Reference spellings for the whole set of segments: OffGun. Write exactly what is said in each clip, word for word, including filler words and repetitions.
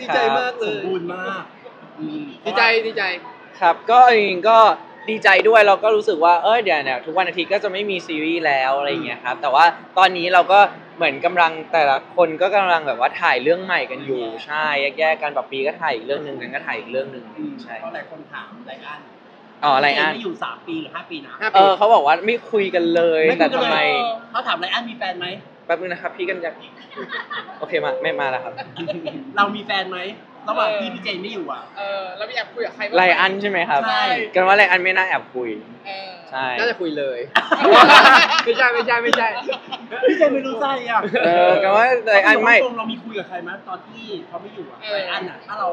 ดีใจมากเลยสมบูรณ์มากดีใจดีใจครับก็จริงก็ดีใจด้วยเราก็รู้สึกว่าเออเดี๋ยวเนี่ยทุกวันอาทิตย์ก็จะไม่มีซีรีส์แล้วอะไรอย่างเงี้ยครับแต่ว่าตอนนี้เราก็เหมือนกำลังแต่ละคนก็กำลังแบบว่าถ่ายเรื่องใหม่กันอยู่ใช่แยกๆกันแบบปีก็ถ่ายอีกเรื่องนึงกันก็ถ่ายอีกเรื่องนึงใช่ก็หลายคนถามไรอันอ๋อไรอันไม่อยู่สามปีหรือห้าปีนะเออเขาบอกว่าไม่คุยกันเลยแต่ทำไมเขาถามไรอันมีแฟนไหมแป๊บนึงนะครับพี่กันจะโอเคมาไม่มาแล้วครับเรามีแฟนไหมระหว่างที่พี่เจนไม่อยู่อ่ะเออแล้วมีแอบคุยกับใครบ้างไรอันใช่ไหมครับใช่กันว่าไรอันไม่น่าแอบคุยใช่น่าจะคุยเลยไม่ใช่ไม่ใช่ไม่ใช่พี่เจนไม่รู้ใจอ่ะเออกันว่าไรอันไม่เรามีคุยกับใครมั้ยตอนที่เขาไม่อยู่อ่ะไรอันอ่ะถ้าเรา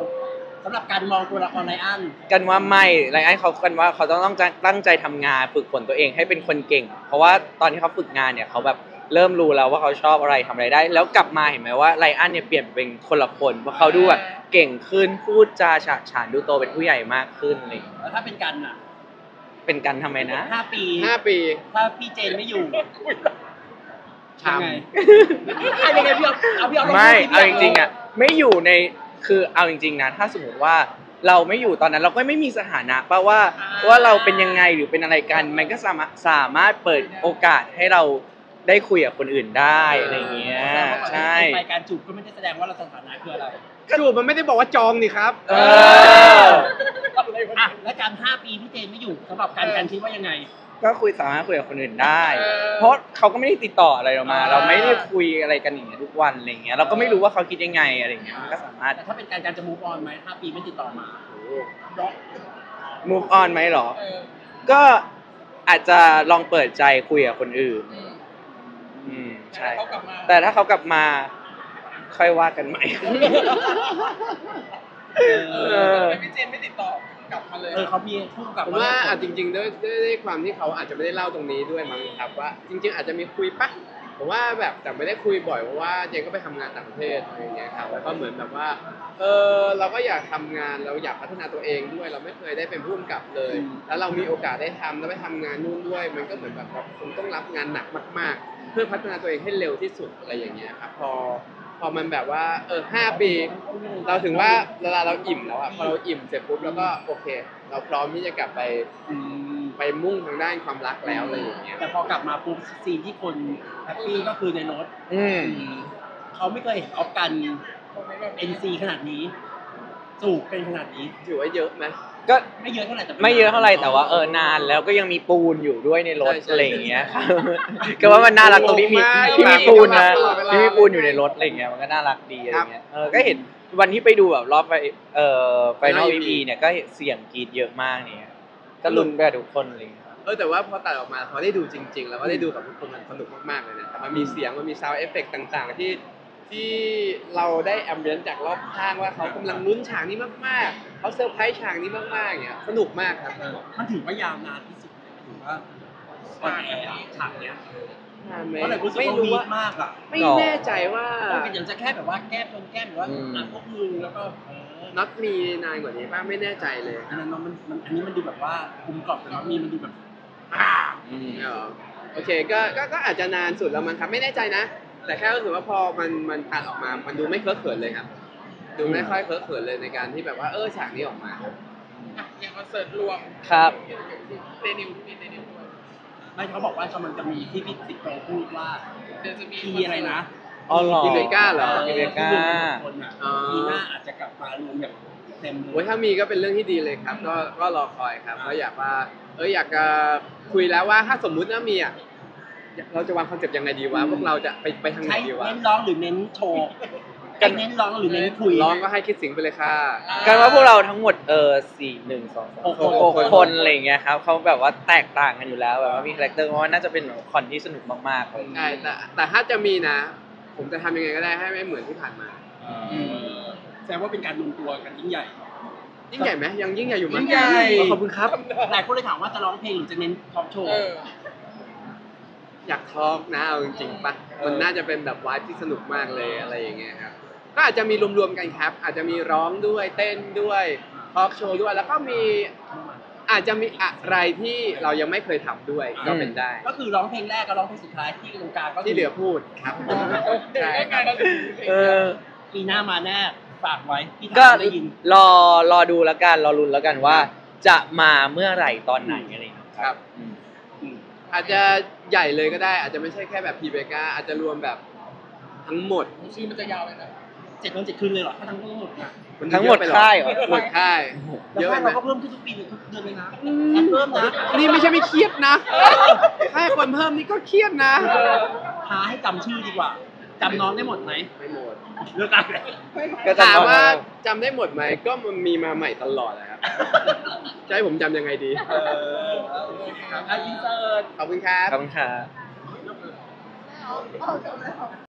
สำหรับการมองตัวละครไรอันกันว่าไม่ไรอันเขากันว่าเขาต้องต้องตั้งใจทำงานฝึกฝนตัวเองให้เป็นคนเก่งเพราะว่าตอนที่เขาฝึกงานเนี่ยเขาแบบเริ่มรู้แล้วว่าเขาชอบอะไรทำอะไรได้แล้วกลับมาเห็นไหมว่าไรอันเนี่ยเปลี่ยนเป็นคนละคนเพราะเขาดูแบบเก่งขึ้นพูดจาฉะฉานดูโตเป็นผู้ใหญ่มากขึ้นเลยแล้วถ้าเป็นกันอ่ะเป็นกันทำไมนะห้าปีห้าปีถ้าพี่เจนไม่อยู่ทำไงเอายังไงพี่เอาพี่เอาไม่เอาจริงๆอ่ะไม่อยู่ในคือเอาจริงๆนะถ้าสมมติว่าเราไม่อยู่ตอนนั้นเราก็ไม่มีสถานะป่ะว่าว่าเราเป็นยังไงหรือเป็นอะไรกันมันก็สามารถสามารถเปิดโอกาสให้เราได้คุยกับคนอื่นได้อะไรเงี้ยใช่ไปการจูบก็ไม่ได้แสดงว่าเราสถานะคืออะไรจูบมันไม่ได้บอกว่าจองนี่ครับเออและการห้าปีพี่เจนไม่อยู่สำหรับการการคิดว่ายังไงก็คุยสามารถคุยกับคนอื่นได้เพราะเขาก็ไม่ได้ติดต่ออะไรเรามาเราไม่ได้คุยอะไรกันอย่างเงี้ยทุกวันอะไรเงี้ยเราก็ไม่รู้ว่าเขาคิดยังไงอะไรเงี้ยก็สามารถถ้าเป็นการการจะ move on ไหมห้าปีไม่ติดต่อมา move on ไหมหรอก็อาจจะลองเปิดใจคุยกับคนอื่นอืมใช่แต่ถ้าเขากลับมาค่อยว่ากันใหม่พี่เจนไม่ติดต่อกลับมาเลยเออเขามีพูดกลับว่าอาจจริงๆด้วยด้วยความที่เขาอาจจะไม่ได้เล่าตรงนี้ด้วยมั้งครับว่าจริงๆอาจจะมีคุยปะผมว่าแบบแต่ไม่ได้คุยบ่อยเพราะว่าเจนก็ไปทำงานต่างประเทศอะไรอย่างเงี้ยครับแล้วก็เหมือนแบบว่าเออเราก็อยากทำงานเราอยากพัฒนาตัวเองด้วยเราไม่เคยได้เป็นผู้กำกับเลยแล้วเรามีโอกาสได้ทำแล้วไปทำงานนู่นด้วยมันก็เหมือนแบบเราคงต้องรับงานหนักมากๆเพื่อพัฒนาตัวเองให้เร็วที่สุดอะไรอย่างเงี้ยครับพอพอมันแบบว่าเออห้าปีเราถึงว่าเวลาเราอิ่มแล้วอ่ะพอเราอิ่มเสร็จปุ๊บแล้วก็โอเคเราพร้อมที่จะกลับไปไปมุ่งทางด้านความรักแล้วอะไรอย่างเงี้ยแต่พอกลับมาปุ๊บซีนที่คนแฮปปี้ก็คือในรถเขาไม่เคยเห็นออฟกันเอ็นซีขนาดนี้จูบเป็นขนาดนี้ถือว่าเยอะไหมก็ไม่เยอะเท่าไหร่แต่ไม่เยอะเท่าไหร่แต่ว่าเออนานแล้วก็ยังมีปูนอยู่ด้วยในรถอะไรอย่างเงี้ยก็ว่ามันน่ารักตรงที่มีที่มีปูนนะที่มีปูนอยู่ในรถอะไรอย่างเงี้ยมันก็น่ารักดีอะไรเงี้ยเออก็เห็นวันที่ไปดูแบบรอบไปเอ่อไฟนอล อี พี เนี่ยก็เสียงกรีดเยอะมากเนี่ยก็ลุ้นไปทุกคนเลยเออแต่ว่าพอตัดออกมาพอได้ดูจริงๆแล้วก็ได้ดูกับทุกคนมันสนุกมากๆเลยนะมันมีเสียงมันมีซาวด์เอฟเฟกต์ต่างๆที่ที่เราได้แอมเบียนจากรอบข้างว่าเขากำลังลุ้นฉากนี้มากๆเขาเซอร์ไพรส์ฉากนี้มากๆเนี่ยสนุกมากครับมันถือว่ายาวนานที่สุดถือว่าวันแอร์ฉากเนี้ยก็เลยรู้สึกว่ามีมากอ่ะไม่แน่ใจว่าก็ยังจะแค่แบบว่าแก้จนแก้หรือว่าหนักพวกมือแล้วก็น็อตมีนานกว่านี้บ้างไม่แน่ใจเลยอันนั้นมันมันอันนี้มันดูแบบว่าคุมกรอบแต่น็อตมีมันดูแบบอ่าโอเคก็ก็อาจจะนานสุดแล้วมันครับไม่แน่ใจนะแต่แค่รู้สึกว่าพอมันมันตัดออกมามันดูไม่เคอะเขินเลยครับดูไม่ค่อยเคอะเขินเลยในการที่แบบว่าเออฉากนี้ออกมาอย่างคอนเสิร์ตรวมครับเดนิวมีเดนิวด้วยไม่เขาบอกว่ามันจะมีที่พี่สิทธิ์โตพูดว่าจะมีอะไรนะอ๋อหรอกิเลก้าเหรอกิเลก้ามีหน้าอาจจะกลับมารวมอย่างเต็มเลยถ้ามีก็เป็นเรื่องที่ดีเลยครับก็ก็รอคอยครับแล้วอยากว่าเอออยากจะคุยแล้วว่าถ้าสมมุติว่ามีอ่ะเราจะวางคอนเซ็ปต์ยังไงดีวะพวกเราจะไปไปทางไหนดีวะเน้นร้องหรือเน้นโชว์กันเน้นร้องหรือเน้นคุยร้องก็ให้คิดสิงไปเลยค่ะกันว่าพวกเราทั้งหมดเออสี่หนึ่งสองสามคนอะไรเงี้ยครับเขาแบบว่าแตกต่างกันอยู่แล้วแบบว่ามีคาแรคเตอร์เพราะว่าน่าจะเป็นคอนที่สนุกมากๆเลยใช่แต่แต่ถ้าจะมีนะผมจะทำยังไงก็ได้ให้ไม่เหมือนที่ผ่านมาแสดงว่าเป็นการรวมตัวกันยิ่งใหญ่ยิ่งใหญ่ไหมยังยิ่งใหญ่อยู่มั้ยยิ่งใหญ่ขอบคุณครับหลายคนเลยถามว่าจะร้องเพลงหรือจะเน้นทอล์คโชว์อยากทอล์กนะเอาจริงๆปะมันน่าจะเป็นแบบวายที่สนุกมากเลยอะไรอย่างเงี้ยครับก็อาจจะมีรวมๆกันครับอาจจะมีร้องด้วยเต้นด้วยทอล์กโชว์ด้วยแล้วก็มีอาจจะมีอะไรที่เรายังไม่เคยทำด้วยก็เป็นได้ก็คือร้องเพลงแรกกับร้องเพลงสุดท้ายที่ตรงกลางก็ที่เหลือพูดครับใช่ปีหน้ามาแน่ไฟ ปากไว้พี่ก็ได้ยินรอรอดูแล้วกันรอรุนแล้วกันว่าจะมาเมื่อไหร่ตอนไหนอะไรครับอาจจะใหญ่เลยก็ได้อาจจะไม่ใช่แค่แบบพีเบก้าอาจจะรวมแบบทั้งหมดชื่อมันจะยาวเลยนะเจ็ดวันเจ็ดคืนเลยเหรอทั้งหมดทั้งหมดค่ายเหรอหมดค่ายเยอะเราก็เพิ่มขึ้นทุกปีทุกเดือนเลยนะเพิ่มนะนี่ไม่ใช่ไม่เครียดนะให้คนเพิ่มนี่ก็เครียดนะหาให้จำชื่อดีกว่าจำน้องได้หมดไหมไม่หมดเลือกอะไรก็ถามว่าจำได้หมดไหมก็มันมีมาใหม่ตลอดนะครับใช่ผมจำยังไงดีเออขอบคุณครับขอบคุณครับ